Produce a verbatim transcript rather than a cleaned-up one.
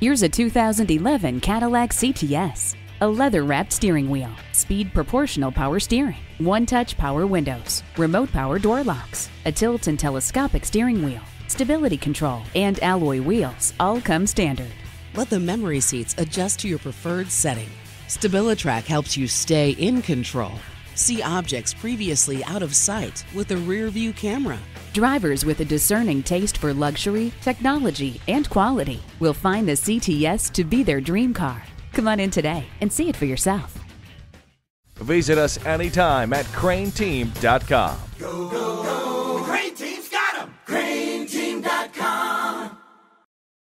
Here's a two thousand eleven Cadillac C T S. A leather-wrapped steering wheel, speed proportional power steering, one-touch power windows, remote power door locks, a tilt and telescopic steering wheel, stability control, and alloy wheels all come standard. Let the memory seats adjust to your preferred setting. StabiliTrak helps you stay in control. See objects previously out of sight with a rear-view camera. Drivers with a discerning taste for luxury, technology, and quality will find the C T S to be their dream car. Come on in today and see it for yourself. Visit us anytime at crain team dot com.